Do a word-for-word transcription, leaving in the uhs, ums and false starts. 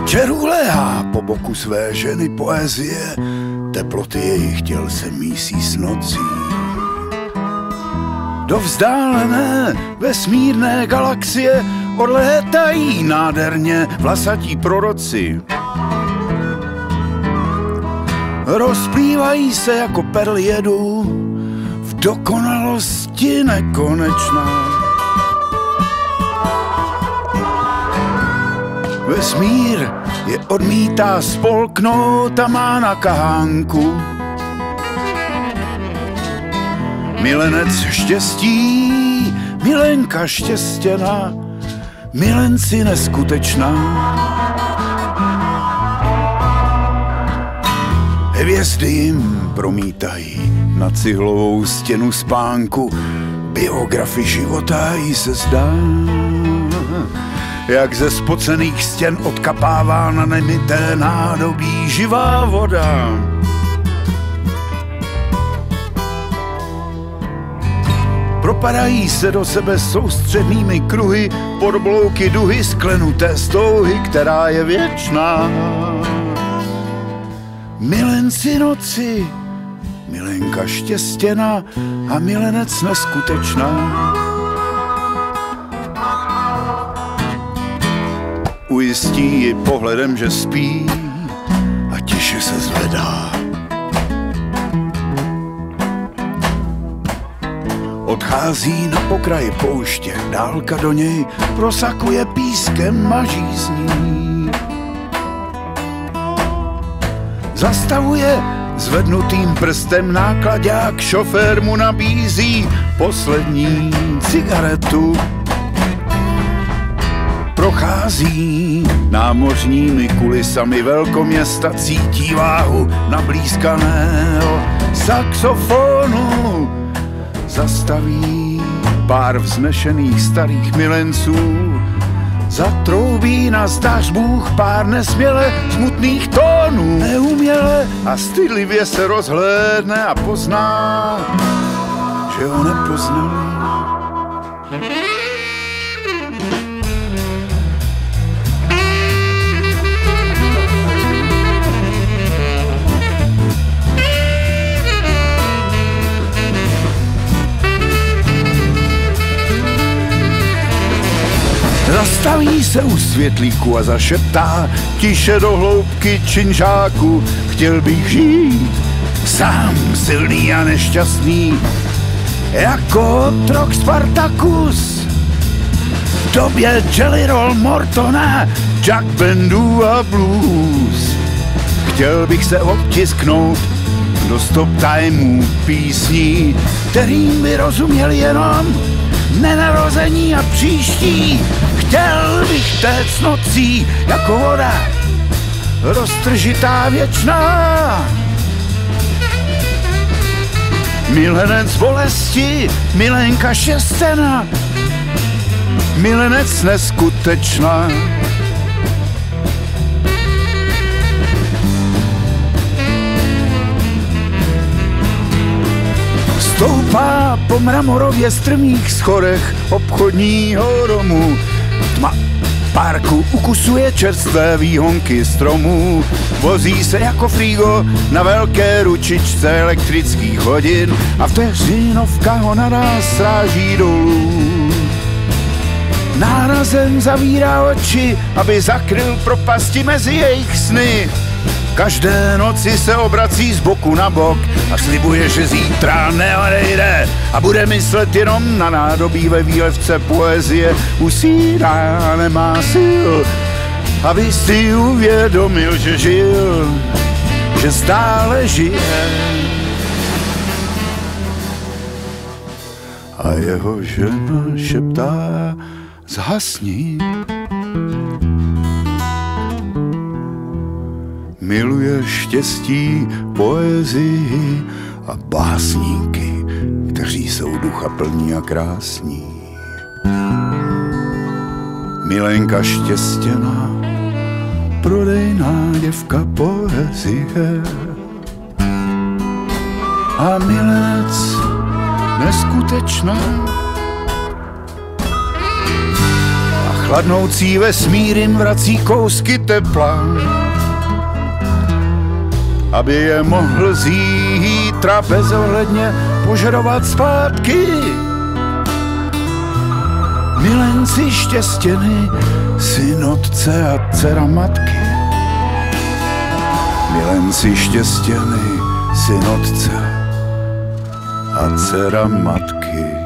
večerů léhá po boku své ženy poezie, teploty jejich těl se mísí s nocí. Do vzdálené vesmírné galaxie odlétají nádherně vlasatí proroci. Rozplývají se jako perl jedu v dokonalosti nekonečné. Vesmír je odmítá spolknout a má na kahánku. Milenec štěstí, milenka štěstěná, milenci neskutečná. Hvězdy jim promítají na cihlovou stěnu spánku, biografii života jí se zdá. Jak ze spocených stěn odkapává na nemyté nádobí živá voda. Propadají se do sebe soustřednými kruhy pod oblouky duhy sklenuté stouhy, která je věčná. Milenci noci, milenka štěstěná a milenec neskutečná. Ujistí ji pohledem, že spí a tiše se zvedá. Odchází na pokraji pouště, dálka do něj prosakuje pískem, maží z ní. Zastavuje zvednutým prstem náklaďák, šofér mu nabízí poslední cigaretu. Prochází námořními kulisami velkoměsta, cítí váhu nablízkaného saxofonu. Zastaví pár vznešených starých milenců, zatroubí na zdař Bůh pár nesměle smutných tónů. Neuměle a stydlivě se rozhlédne a pozná, že ho nepoznal. Zastaví se u světlíku a zašeptá tiše do hloubky činžáku: chtěl bych žít sám, silný a nešťastný, jako otrok Spartacus v době Jelly Roll Mortona, Jack Bendu a blues. Chtěl bych se obtisknout do stop timeů písní, kterým by rozuměl jenom nenarození a příští. Chtěl bych téct nocí jako voda roztržitá věčná. Milenec bolesti, milenka šestěna, milenec neskutečná. Stoupá po mramorově strmých schodech obchodního domu. Tma parku ukusuje čerstvé výhonky stromů. Vozí se jako frigo na velké ručičce elektrických hodin a vteřinovka ho na nás sráží dolů. Nárazem zavírá oči, aby zakryl propasti mezi jejich sny. Každé noci se obrací z boku na bok a slibuje, že zítra neodejde a bude myslet jenom na nádobí ve výlevce poezie. Usíná a nemá sil, aby si uvědomil, že žil, že stále žije. A jeho žena šeptá: zhasni. Miluje štěstí, poezii a básníky, kteří jsou ducha plní a krásní. Milenka štěstěná, prodejná děvka poezie a milenec neskutečná. Chladnoucí vesmír jim vrací kousky tepla, aby je mohl zítra bezohledně požadovat zpátky. Milenci štěstěny, syn otce a dcera matky. Milenci štěstěny, syn otce a dcera matky.